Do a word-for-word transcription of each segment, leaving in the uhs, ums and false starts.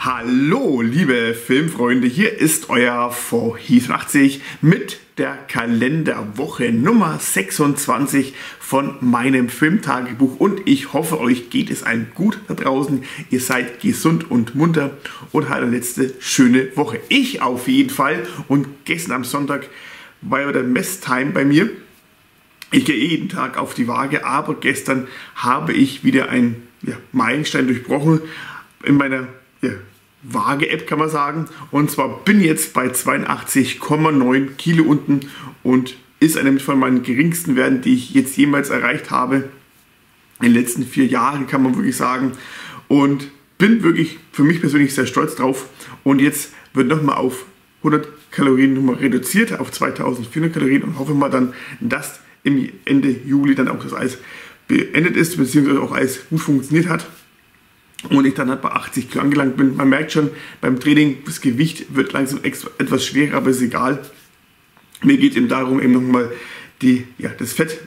Hallo liebe Filmfreunde, hier ist euer Vorhees achtundachtzig mit der Kalenderwoche Nummer sechsundzwanzig von meinem Filmtagebuch und ich hoffe, euch geht es allen gut da draußen, ihr seid gesund und munter und habt eine letzte schöne Woche. Ich auf jeden Fall, und gestern am Sonntag war ja der Messtime bei mir. Ich gehe jeden Tag auf die Waage, aber gestern habe ich wieder einen ja, Meilenstein durchbrochen in meiner Ja, Waage-App, kann man sagen, und zwar bin jetzt bei zweiundachtzig Komma neun Kilo unten und ist einer von meinen geringsten Werten, die ich jetzt jemals erreicht habe in den letzten vier Jahren, kann man wirklich sagen, und bin wirklich für mich persönlich sehr stolz drauf. Und jetzt wird nochmal auf hundert Kalorien nochmal reduziert, auf zweitausendvierhundert Kalorien, und hoffe mal dann, dass im Ende Juli dann auch das Eis beendet ist, beziehungsweise auch Eis gut funktioniert hat und ich dann halt bei achtzig Kilo angelangt bin. Man merkt schon, beim Training, das Gewicht wird langsam etwas schwerer, aber ist egal. Mir geht eben darum, eben nochmal die, ja, das Fett,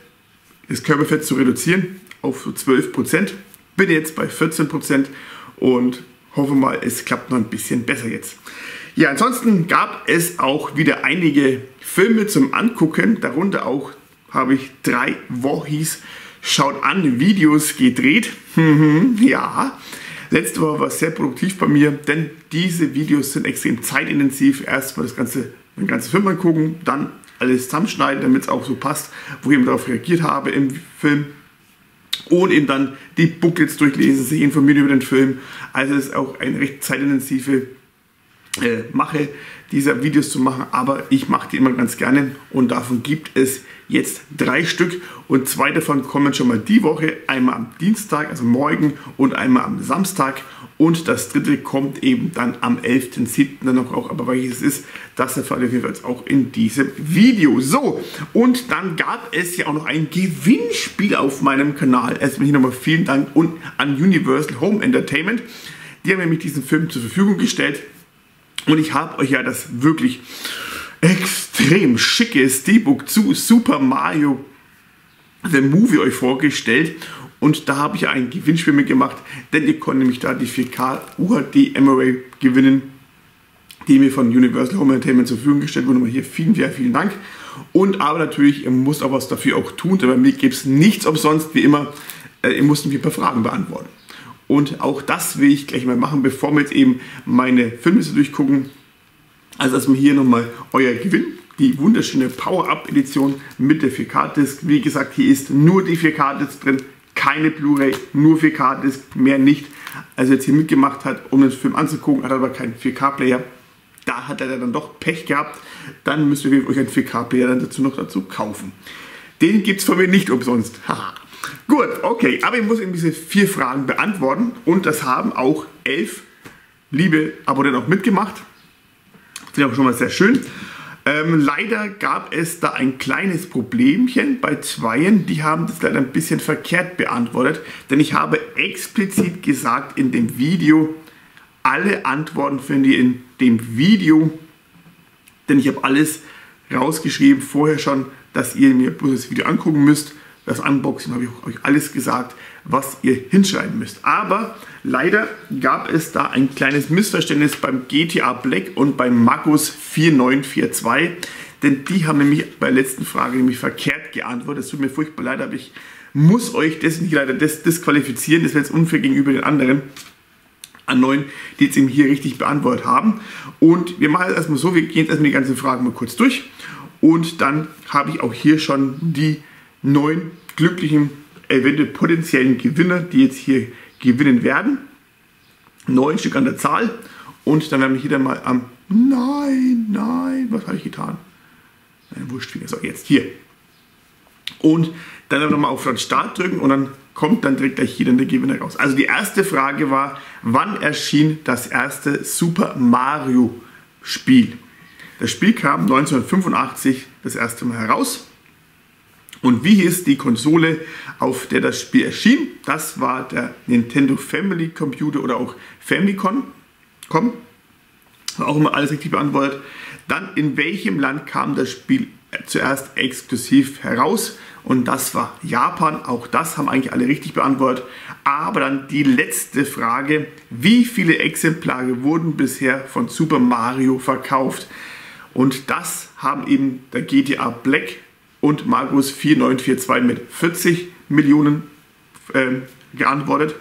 das Körperfett zu reduzieren auf so zwölf Prozent. Bin jetzt bei vierzehn Prozent und hoffe mal, es klappt noch ein bisschen besser jetzt. Ja, ansonsten gab es auch wieder einige Filme zum Angucken. Darunter auch habe ich drei Vorhees Schaut an Videos gedreht. Ja, letzte Woche war sehr produktiv bei mir, denn diese Videos sind extrem zeitintensiv. Erstmal das ganze, den ganzen Film angucken, dann alles zusammenschneiden, damit es auch so passt, wo ich eben darauf reagiert habe im Film. Und eben dann die Booklets durchlesen, sich informieren über den Film. Also es ist auch eine recht zeitintensive äh, Mache, diese Videos zu machen, aber ich mache die immer ganz gerne und davon gibt es jetzt drei Stück und zwei davon kommen schon mal die Woche, einmal am Dienstag, also morgen, und einmal am Samstag, und das dritte kommt eben dann am elften siebten dann noch auch, aber welches es ist, das erfahrt ihr jedenfalls auch in diesem Video. So, und dann gab es ja auch noch ein Gewinnspiel auf meinem Kanal. Erstmal hier nochmal vielen Dank und an Universal Home Entertainment, die haben nämlich diesen Film zur Verfügung gestellt. Und ich habe euch ja das wirklich extrem schicke Steelbook zu Super Mario The Movie euch vorgestellt. Und da habe ich ein Gewinnspiel mitgemacht, denn ihr konntet nämlich da die vier K U H D M R A gewinnen, die mir von Universal Home Entertainment zur Verfügung gestellt wurde. Und hier vielen, vielen Dank. Und aber natürlich, ihr müsst auch was dafür auch tun, denn bei mir gibt es nichts umsonst, wie immer. Ihr müsst ein paar Fragen beantworten. Und auch das will ich gleich mal machen, bevor wir jetzt eben meine Filmliste durchgucken. Also erstmal hier nochmal euer Gewinn, die wunderschöne Power-Up-Edition mit der vier K Disc. Wie gesagt, hier ist nur die vier K Disc drin, keine Blu-Ray, nur vier K Disc, mehr nicht. Also jetzt hier mitgemacht hat, um den Film anzugucken, hat aber keinen vier K Player. Da hat er dann doch Pech gehabt. Dann müsst ihr euch einen vier K Player dann dazu noch dazu kaufen. Den gibt es von mir nicht umsonst. Haha. Gut, okay, aber ich muss eben diese vier Fragen beantworten und das haben auch elf liebe Abonnenten auch mitgemacht. Finde ich auch schon mal sehr schön. Ähm, leider gab es da ein kleines Problemchen bei zweien, die haben das leider ein bisschen verkehrt beantwortet, denn ich habe explizit gesagt in dem Video, alle Antworten findet ihr in dem Video, denn ich habe alles rausgeschrieben vorher schon, dass ihr mir bloß das Video angucken müsst. Das Unboxing habe ich euch alles gesagt, was ihr hinschreiben müsst. Aber leider gab es da ein kleines Missverständnis beim G T A Black und beim Magus vier neun vier zwei. Denn die haben nämlich bei der letzten Frage nämlich verkehrt geantwortet. Es tut mir furchtbar leid, aber ich muss euch deswegen leider dis disqualifizieren. Das wäre jetzt unfair gegenüber den anderen an neuen, die jetzt eben hier richtig beantwortet haben. Und wir machen jetzt erstmal so, wir gehen jetzt erstmal die ganzen Fragen mal kurz durch. Und dann habe ich auch hier schon die neun glücklichen, eventuell potenziellen Gewinner, die jetzt hier gewinnen werden. Neun Stück an der Zahl. Und dann werden wir hier dann mal am... Nein, nein, was habe ich getan? Nein, wurscht, so, jetzt hier. Und dann nochmal auf den Start drücken und dann kommt dann direkt gleich hier dann der Gewinner raus. Also die erste Frage war, wann erschien das erste Super Mario Spiel? Das Spiel kam neunzehnhundertfünfundachtzig das erste Mal heraus. Und wie hieß die Konsole, auf der das Spiel erschien? Das war der Nintendo Family Computer oder auch Famicom. Auch immer alles richtig beantwortet. Dann, in welchem Land kam das Spiel zuerst exklusiv heraus und das war Japan. Auch das haben eigentlich alle richtig beantwortet. Aber dann die letzte Frage: Wie viele Exemplare wurden bisher von Super Mario verkauft? Und das haben eben der G T A Black und Markus vier neun vier zwei mit vierzig Millionen ähm, geantwortet.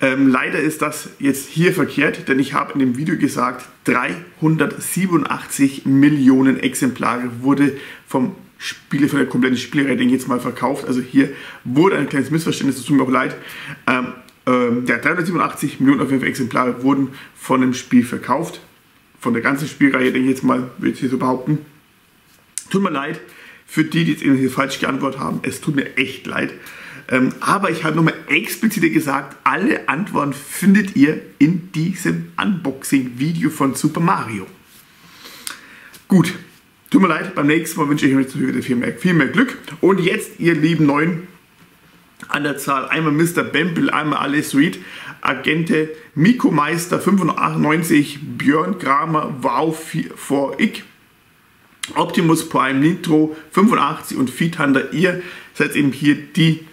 Ähm, leider ist das jetzt hier verkehrt, denn ich habe in dem Video gesagt, dreihundertsiebenundachtzig Millionen Exemplare wurde vom Spiele, von der kompletten Spielrating jetzt mal verkauft. Also hier wurde ein kleines Missverständnis, das tut mir auch leid. Ähm, ähm, ja, dreihundertsiebenundachtzig Millionen auf jeden Fall Exemplare wurden von dem Spiel verkauft. Von der ganzen Spielreihe, denke ich jetzt mal, würde ich hier so behaupten. Tut mir leid für die, die jetzt eben hier falsch geantwortet haben. Es tut mir echt leid. Ähm, aber ich habe nochmal explizit gesagt, alle Antworten findet ihr in diesem Unboxing-Video von Super Mario. Gut, tut mir leid, beim nächsten Mal wünsche ich euch natürlich wieder viel mehr, viel mehr Glück. Und jetzt, ihr lieben Neuen an der Zahl, einmal Mister Bempel, einmal Alice Reed, Agente, Miko Meister, fünfundneunzig, Björn Kramer, Wow vier Ich, Optimus Prime, Nitro, fünfundachtzig und Feedhunter. Ihr seid eben hier die,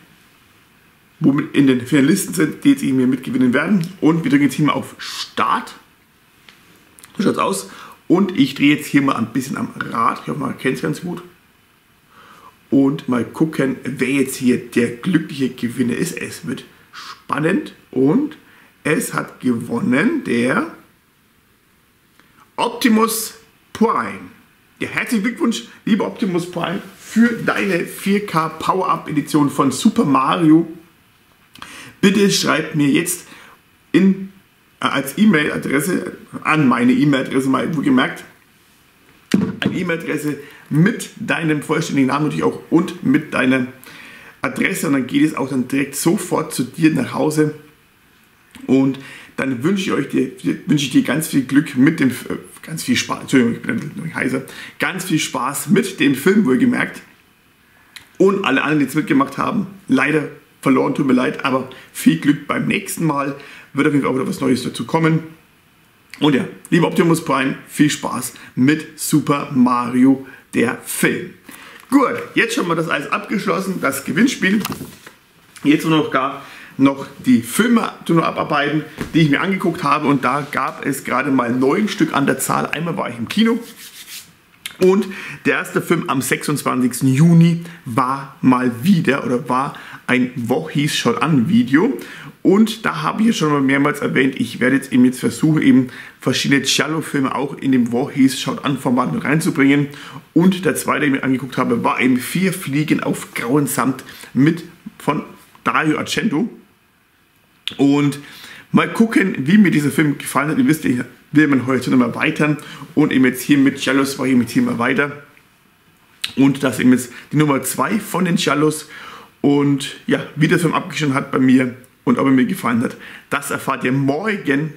womit in den Finalisten sind, die jetzt eben hier mitgewinnen werden. Und wir drücken jetzt hier mal auf Start. So schaut es aus. Und ich drehe jetzt hier mal ein bisschen am Rad. Ich hoffe, man kennt es ganz gut. Und mal gucken, wer jetzt hier der glückliche Gewinner ist. Es wird spannend. Und es hat gewonnen der Optimus Prime. Ja, herzlichen Glückwunsch, lieber Optimus Prime, für deine vier K Power-Up-Edition von Super Mario. Bitte schreibt mir jetzt in, äh, als E-Mail-Adresse, an meine E-Mail-Adresse, mal wohlgemerkt, eine E-Mail-Adresse mit deinem vollständigen Namen natürlich auch und mit deiner Adresse. Und dann geht es auch dann direkt sofort zu dir nach Hause. Und dann wünsche ich euch dir, wünsche ich dir ganz viel Glück mit dem, ganz viel Spaß, Entschuldigung, ich bin ein bisschen heiser, ganz viel Spaß mit dem Film, wohlgemerkt. Und alle anderen, die jetzt mitgemacht haben, leider verloren, tut mir leid, aber viel Glück beim nächsten Mal. Wird auf jeden Fall auch wieder was Neues dazu kommen. Und ja, lieber Optimus Prime, viel Spaß mit Super Mario, der Film. Gut, jetzt haben wir das alles abgeschlossen, das Gewinnspiel. Jetzt nur noch gar... noch die Filme abarbeiten, die ich mir angeguckt habe, und da gab es gerade mal neun Stück an der Zahl. Einmal war ich im Kino und der erste Film am sechsundzwanzigsten Juni war mal wieder oder war ein Vorhees schaut an Video, und da habe ich ja schon mal mehrmals erwähnt, ich werde jetzt eben jetzt versuchen, eben verschiedene Giallo-Filme auch in dem Vorhees schaut an Format mit reinzubringen. Und der zweite, den ich mir angeguckt habe, war eben Vier Fliegen auf grauen Samt mit von Dario Argento. Und mal gucken, wie mir dieser Film gefallen hat. Ihr wisst, ich will meinen Horizont immer erweitern. Und eben jetzt hier mit Giallos war ich mit hier immer weiter. Und das ist eben jetzt die Nummer zwei von den Giallos. Und ja, wie der Film abgeschnitten hat bei mir und ob er mir gefallen hat, das erfahrt ihr morgen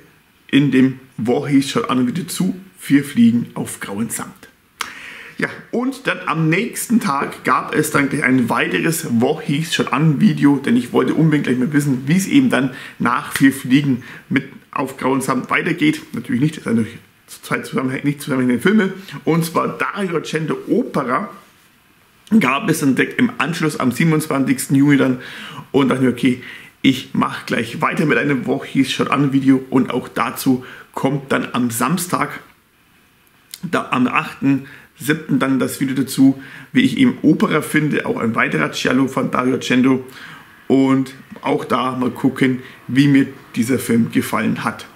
in dem Vorhees schaut an Video zu Vier Fliegen auf grauen Samt. Ja, und dann am nächsten Tag gab es dann gleich ein weiteres Vorhees schaut an Video, denn ich wollte unbedingt gleich mal wissen, wie es eben dann nach Vier Fliegen mit auf grauen Samt weitergeht. Natürlich nicht, das sind natürlich zwei zusammenhäng nicht zusammenhängende Filme. Und zwar Dario Argento Opera gab es dann direkt im Anschluss am siebenundzwanzigsten Juni dann. Und dachte mir, okay, ich mache gleich weiter mit einem Vorhees schaut an Video, und auch dazu kommt dann am Samstag, da am achten siebten dann das Video dazu, wie ich eben Opera finde, auch ein weiterer Giallo von Dario Argento, und auch da mal gucken, wie mir dieser Film gefallen hat.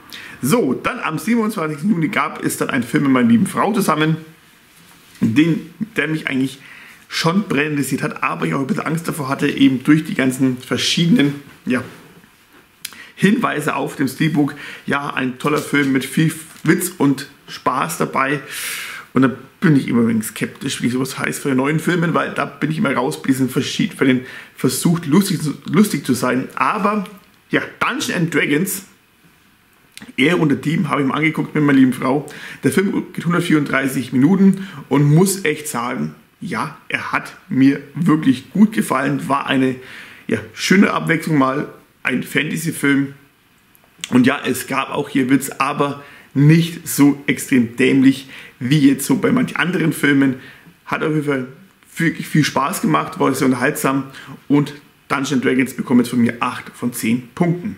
So, dann am siebenundzwanzigsten Juni gab es dann einen Film mit meiner lieben Frau zusammen, den, der mich eigentlich schon brennend interessiert hat, aber ich auch ein bisschen Angst davor hatte, eben durch die ganzen verschiedenen, ja, Hinweise auf dem Steelbook. Ja, ein toller Film mit viel Witz und Spaß dabei. Und dann bin ich immer wenig skeptisch, wie sowas heißt für neuen Filmen, weil da bin ich immer raus bei diesem Verschied, bei dem versucht, lustig, lustig zu sein. Aber ja, Dungeons and Dragons, er und der Team, habe ich mir angeguckt mit meiner lieben Frau. Der Film geht hundertvierunddreißig Minuten und muss echt sagen, ja, er hat mir wirklich gut gefallen. War eine ja, schöne Abwechslung mal, ein Fantasy-Film. Und ja, es gab auch hier Witz, aber nicht so extrem dämlich, wie jetzt so bei manch anderen Filmen. Hat auf jeden Fall wirklich viel Spaß gemacht, war sehr unterhaltsam und Dungeons and Dragons bekommt jetzt von mir acht von zehn Punkten.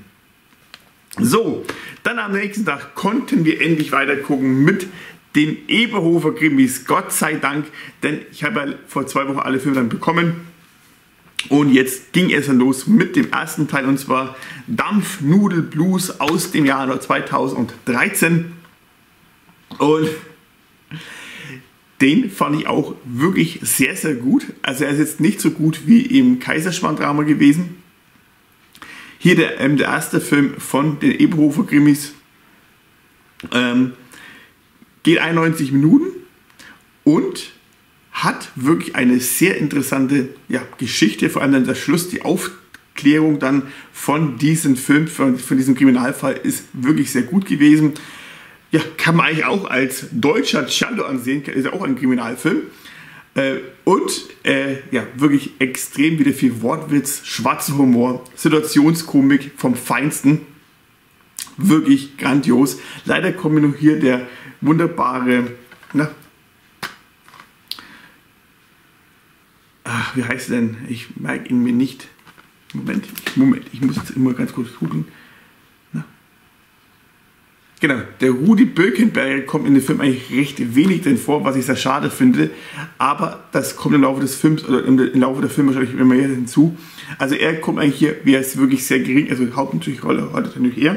So, dann am nächsten Tag konnten wir endlich weiter gucken mit den Eberhofer Krimis, Gott sei Dank, denn ich habe ja vor zwei Wochen alle Filme dann bekommen und jetzt ging es dann los mit dem ersten Teil, und zwar Dampfnudel Blues aus dem Jahr zweitausenddreizehn, und den fand ich auch wirklich sehr, sehr gut. Also er ist jetzt nicht so gut wie im Kaiserschmarrndrama gewesen. Hier der, ähm, der erste Film von den Eberhofer Krimis. Ähm, geht einundneunzig Minuten und hat wirklich eine sehr interessante ja, Geschichte. Vor allem dann der Schluss, die Aufklärung dann von diesem Film, von, von diesem Kriminalfall ist wirklich sehr gut gewesen. Ja, kann man eigentlich auch als deutscher Giallo ansehen, ist ja auch ein Kriminalfilm. Äh, und äh, ja, wirklich extrem wieder viel Wortwitz, schwarzer Humor, Situationskomik vom Feinsten. Wirklich grandios. Leider kommt mir noch hier der wunderbare, na, ach, wie heißt er denn? Ich merke ihn mir nicht. Moment, Moment, ich muss jetzt immer ganz kurz gucken. Genau, der Rudi Birkenberger kommt in dem Film eigentlich recht wenig drin vor, was ich sehr schade finde, aber das kommt im Laufe des Films oder im, im Laufe der Filme wahrscheinlich immer mehr hinzu. Also er kommt eigentlich hier, wie er ist wirklich sehr gering, also hauptsächlich Rolle heute natürlich er,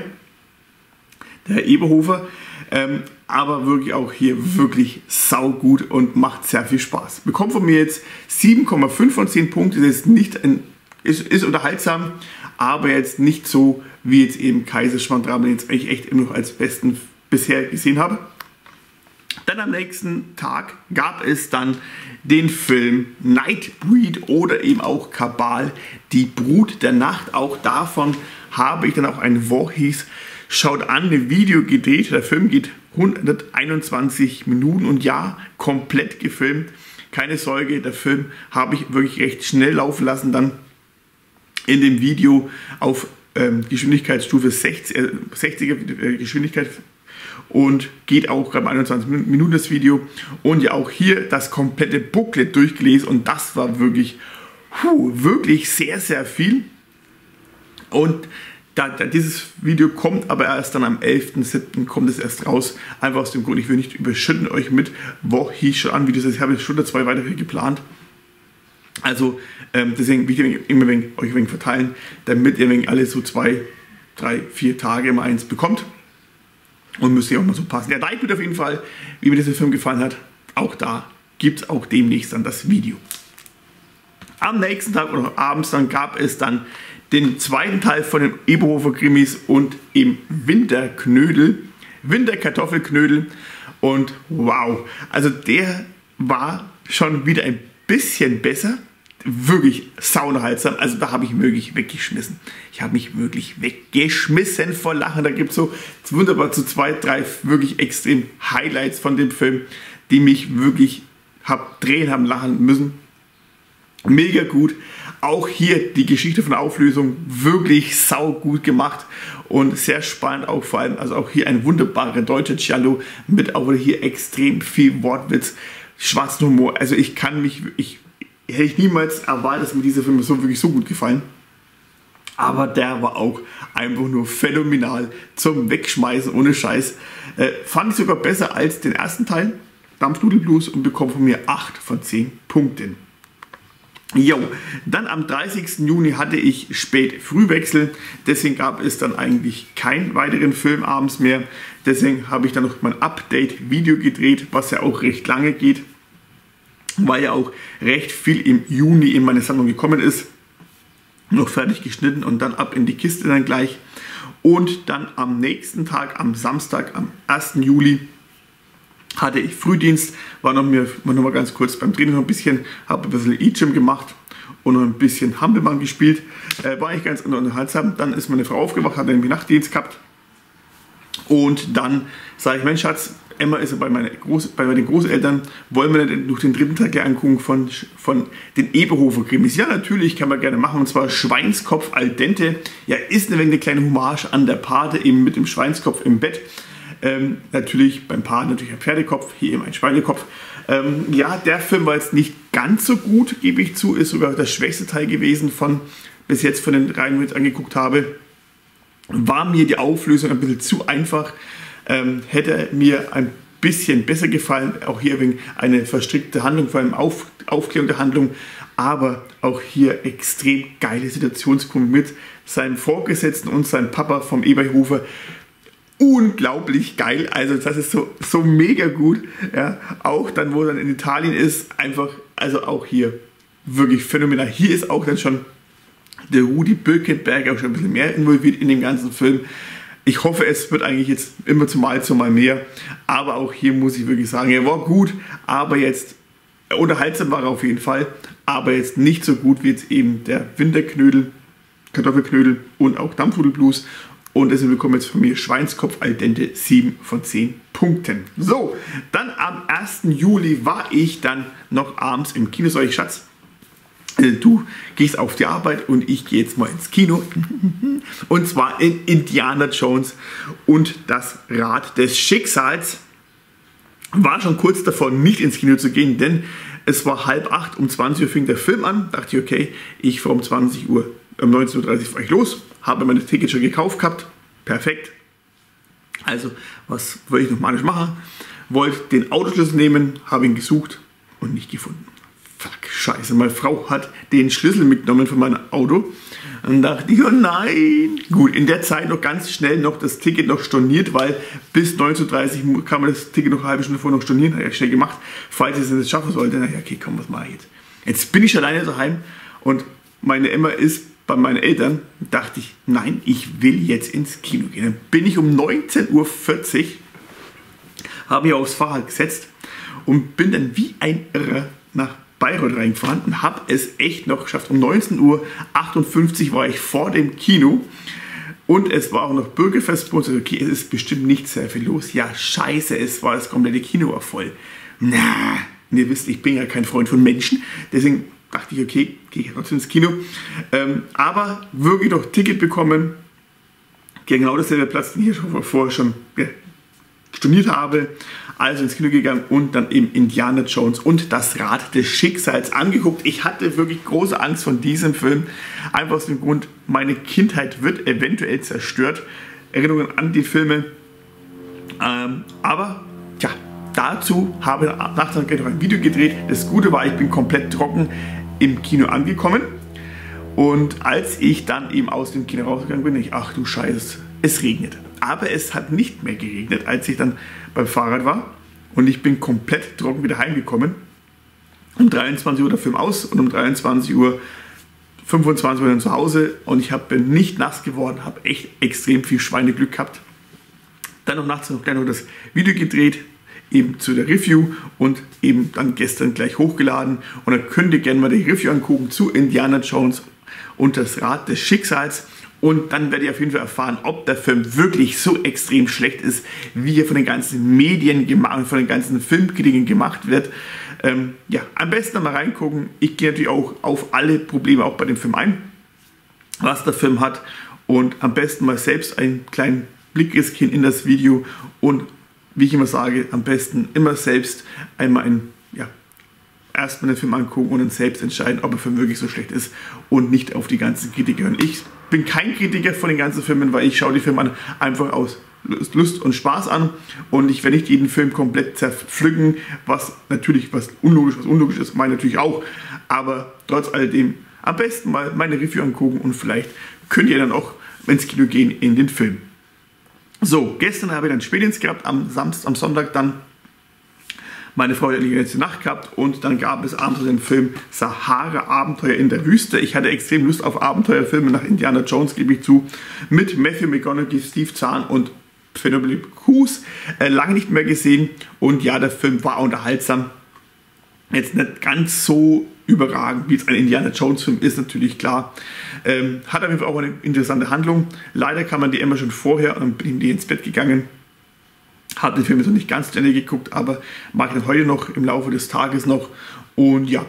der Eberhofer, ähm, aber wirklich auch hier wirklich saugut und macht sehr viel Spaß. Bekommt von mir jetzt sieben Komma fünf von zehn Punkten, das ist nicht ein Ist, ist unterhaltsam, aber jetzt nicht so wie jetzt eben Kaiserschmarrndrama, den ich eigentlich echt immer noch als besten bisher gesehen habe. Dann am nächsten Tag gab es dann den Film Nightbreed oder eben auch Cabal, die Brut der Nacht. Auch davon habe ich dann auch ein Vorhees schaut an, ein Video gedreht. Der Film geht hunderteinundzwanzig Minuten und ja, komplett gefilmt. Keine Sorge, der Film habe ich wirklich recht schnell laufen lassen dann. In dem Video auf ähm, Geschwindigkeitsstufe sechziger Geschwindigkeit und geht auch gerade einundzwanzig Minuten das Video, und ja auch hier das komplette Booklet durchgelesen, und das war wirklich, puh, wirklich sehr, sehr viel. Und da, da dieses Video kommt aber erst dann am elften siebten kommt es erst raus, einfach aus dem Grund, ich will nicht überschütten euch mit Vorhees schon an Videos, ich habe jetzt schon zwei weitere geplant. Also ähm, deswegen will ich immer wegen, euch wegen verteilen, damit ihr wegen alle so zwei, drei, vier Tage immer eins bekommt. Und müsst ihr auch mal so passen. Ja, Nightbreed auf jeden Fall, wie mir dieser Film gefallen hat, auch da gibt es auch demnächst dann das Video. Am nächsten Tag oder abends dann gab es dann den zweiten Teil von den Eberhofer Krimis und im Winterknödel, Winterkartoffelknödel. Und wow, also der war schon wieder ein bisschen besser, wirklich sauunterhaltsam, also da habe ich wirklich weggeschmissen. Ich habe mich wirklich weggeschmissen vor Lachen, da gibt es so wunderbar zu zwei, drei wirklich extrem Highlights von dem Film, die mich wirklich hab drehen, haben lachen müssen. Mega gut, auch hier die Geschichte von der Auflösung wirklich saugut gemacht und sehr spannend auch vor allem, also auch hier ein wunderbarer deutscher Giallo mit auch hier extrem viel Wortwitz, schwarzen Humor, also ich kann mich, ich hätte ich niemals erwartet, dass mir diese Filme so wirklich so gut gefallen, aber der war auch einfach nur phänomenal zum Wegschmeißen ohne Scheiß. Äh, fand ich sogar besser als den ersten Teil, Dampfnudel Blues, und bekommt von mir acht von zehn Punkten. Jo, dann am dreißigsten Juni hatte ich Spät-Frühwechsel, deswegen gab es dann eigentlich keinen weiteren Film abends mehr. Deswegen habe ich dann noch mein Update-Video gedreht, was ja auch recht lange geht, weil ja auch recht viel im Juni in meine Sammlung gekommen ist. Noch fertig geschnitten und dann ab in die Kiste dann gleich. Und dann am nächsten Tag, am Samstag, am ersten Juli, hatte ich Frühdienst, war noch, mir, war noch mal ganz kurz beim Training noch ein bisschen, habe ein bisschen E-Gym gemacht und noch ein bisschen Hampelmann gespielt. Äh, war ich ganz unterhaltsam. Dann ist meine Frau aufgewacht, hat nämlich Nachtdienst gehabt. Und dann sage ich, Mensch Schatz, Emma ist ja bei, meine Groß, bei meinen Großeltern, wollen wir denn durch den dritten Teil gleich angucken von, von den Eberhofer Krimis? Ja, natürlich, kann man gerne machen, und zwar Schweinskopf al dente. Ja, ist eine, eine kleine Hommage an der Pate, eben mit dem Schweinskopf im Bett. Ähm, natürlich beim Paar natürlich ein Pferdekopf, hier eben ein Schweinekopf. Ähm, ja, der Film war jetzt nicht ganz so gut, gebe ich zu, ist sogar der schwächste Teil gewesen von bis jetzt von den Reihen, die ich angeguckt habe. War mir die Auflösung ein bisschen zu einfach, ähm, hätte mir ein bisschen besser gefallen, auch hier wegen einer verstrickten Handlung, vor allem Auf, Aufklärung der Handlung, aber auch hier extrem geile Situationskomik mit seinem Vorgesetzten und seinem Papa vom Eberhofer. Unglaublich geil, also das ist so, so mega gut, ja, auch dann, wo er dann in Italien ist, einfach, also auch hier wirklich phänomenal. Hier ist auch dann schon der Rudi Birkenberger auch schon ein bisschen mehr involviert in dem ganzen Film. Ich hoffe, es wird eigentlich jetzt immer zumal zumal mehr, aber auch hier muss ich wirklich sagen, er war gut, aber jetzt unterhaltsam war er auf jeden Fall, aber jetzt nicht so gut wie jetzt eben der Winterknödel, Kartoffelknödel und auch Dampfnudel Blues. Und deswegen bekommen jetzt von mir Schweinskopf al dente sieben von zehn Punkten. So, dann am ersten Juli war ich dann noch abends im Kino. Sag ich, Schatz, du gehst auf die Arbeit und ich gehe jetzt mal ins Kino. Und zwar in Indiana Jones und das Rad des Schicksals. War schon kurz davor, nicht ins Kino zu gehen, denn es war halb acht, um zwanzig Uhr fing der Film an. Dachte ich, okay, ich fahre um zwanzig Uhr, um neunzehn Uhr dreißig fahre ich los. Habe meine Tickets schon gekauft gehabt. Perfekt. Also, was wollte ich noch mal nicht machen? Wollte den Autoschlüssel nehmen, habe ihn gesucht und nicht gefunden. Fuck, scheiße. Meine Frau hat den Schlüssel mitgenommen von meinem Auto. Und dachte ich, oh nein. Gut, in der Zeit noch ganz schnell noch das Ticket noch storniert, weil bis neunzehn Uhr dreißig kann man das Ticket noch eine halbe Stunde vorher noch stornieren. Habe ich ja schnell gemacht. Falls ich es nicht schaffen sollte, naja, okay, komm, was mache ich jetzt? Jetzt bin ich alleine daheim und meine Emma ist bei meinen Eltern, dachte ich, nein, ich will jetzt ins Kino gehen. Dann bin ich um neunzehn Uhr vierzig, habe mich aufs Fahrrad gesetzt und bin dann wie ein Irrer nach Bayreuth reingefahren und habe es echt noch geschafft. Um neunzehn Uhr achtundfünfzig war ich vor dem Kino und es war auch noch Bürgerfest. Und dachte, okay, es ist bestimmt nicht sehr viel los. Ja, scheiße, es war das komplette Kino war voll. Na, ihr wisst, ich bin ja kein Freund von Menschen, deswegen dachte ich, okay, gehe ich trotzdem ins Kino. Ähm, aber wirklich noch Ticket bekommen. Genau dasselbe Platz, den ich schon vorher schon ja, storniert habe. Also ins Kino gegangen und dann eben Indiana Jones und das Rad des Schicksals angeguckt. Ich hatte wirklich große Angst von diesem Film. Einfach aus dem Grund, meine Kindheit wird eventuell zerstört. Erinnerungen an die Filme. Ähm, aber, tja. Dazu habe ich nachts noch ein Video gedreht. Das Gute war, ich bin komplett trocken im Kino angekommen. Und als ich dann eben aus dem Kino rausgegangen bin, ich, ach du Scheiße, es regnet. Aber es hat nicht mehr geregnet, als ich dann beim Fahrrad war. Und ich bin komplett trocken wieder heimgekommen. Um dreiundzwanzig Uhr der Film aus und um dreiundzwanzig Uhr fünfundzwanzig war ich dann zu Hause. Und ich bin nicht nass geworden, habe echt extrem viel Schweineglück gehabt. Dann noch nachts noch gleich noch das Video gedreht. Eben zu der Review und eben dann gestern gleich hochgeladen. Und dann könnt ihr gerne mal die Review angucken zu Indiana Jones und das Rad des Schicksals. Und dann werdet ihr auf jeden Fall erfahren, ob der Film wirklich so extrem schlecht ist, wie er von den ganzen Medien gemacht und von den ganzen Filmkritiken gemacht wird. Ähm, ja, am besten mal reingucken. Ich gehe natürlich auch auf alle Probleme auch bei dem Film ein, was der Film hat. Und am besten mal selbst einen kleinen Blick riskieren in das Video und wie ich immer sage, am besten immer selbst einmal einen, ja, erstmal den Film angucken und dann selbst entscheiden, ob er Film wirklich so schlecht ist und nicht auf die ganzen Kritiker hören. Ich bin kein Kritiker von den ganzen Filmen, weil ich schaue die Filme an, einfach aus Lust und Spaß an und ich werde nicht jeden Film komplett zerpflücken, was natürlich was unlogisch, was unlogisch ist, meine natürlich auch, aber trotz alledem am besten mal meine Review angucken und vielleicht könnt ihr dann auch ins Kino gehen in den Film. So, gestern habe ich dann Spätdienst gehabt, am Samstag, am Sonntag dann meine Frau hat die letzte Nacht gehabt und dann gab es abends den Film Sahara, Abenteuer in der Wüste. Ich hatte extrem Lust auf Abenteuerfilme nach Indiana Jones, gebe ich zu, mit Matthew McConaughey, Steve Zahn und Penelope Cruz. Äh, lange nicht mehr gesehen und ja, der Film war unterhaltsam. Jetzt nicht ganz so überragend, wie es ein Indiana Jones Film ist, natürlich klar. Ähm, hat auf jeden Fall auch eine interessante Handlung. Leider kann man die immer schon vorher und dann bin ich ins Bett gegangen. Habe den Film jetzt noch nicht ganz zu Ende geguckt, aber mache ich heute noch, im Laufe des Tages noch. Und ja,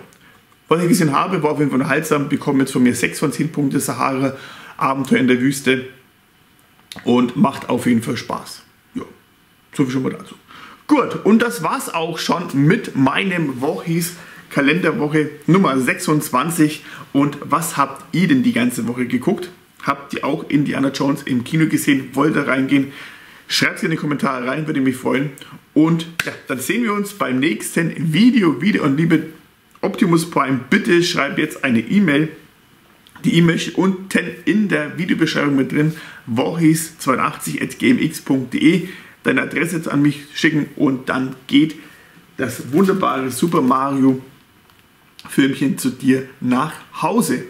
was ich gesehen habe, war auf jeden Fall unterhaltsam. Bekommen jetzt von mir sechs von zehn Punkte Sahara, Abenteuer in der Wüste und macht auf jeden Fall Spaß. Ja, So viel schon mal dazu. Gut, und das war's auch schon mit meinem Vorhees Kalenderwoche Nummer sechsundzwanzig. Und was habt ihr denn die ganze Woche geguckt? Habt ihr auch Indiana Jones im Kino gesehen? Wollt ihr reingehen? Schreibt es in die Kommentare rein, würde mich freuen. Und ja, dann sehen wir uns beim nächsten Video wieder. Und liebe Optimus Prime, bitte schreibt jetzt eine E-Mail. Die E-Mail steht unten in der Videobeschreibung mit drin. Vorhees zweiundachtzig at gmx punkt de. Deine Adresse jetzt an mich schicken und dann geht das wunderbare Super Mario Filmchen zu dir nach Hause.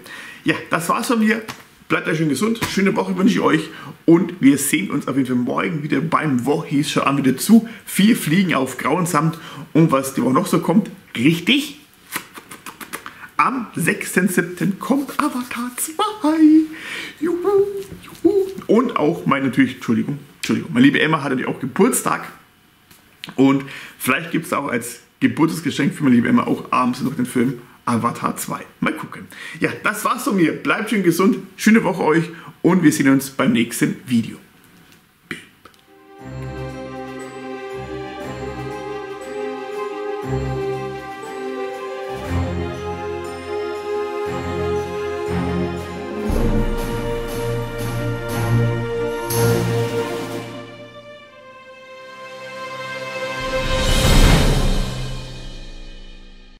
Ja, das war's von mir. Bleibt euch schön gesund. Schöne Woche wünsche ich euch. Und wir sehen uns auf jeden Fall morgen wieder beim Vorhees. Schau an wieder zu. Vier Fliegen auf grauen Samt. Und was die Woche noch so kommt, richtig? Am sechsten September kommt Avatar zwei. Juhu, juhu. Und auch mein natürlich, Entschuldigung, Entschuldigung, meine liebe Emma hat natürlich auch Geburtstag. Und vielleicht gibt es auch als Geburtstagsgeschenk für meine liebe Emma auch abends noch den Film Avatar zwei. Mal gucken. Ja, das war's von mir. Bleibt schön gesund, schöne Woche euch und wir sehen uns beim nächsten Video.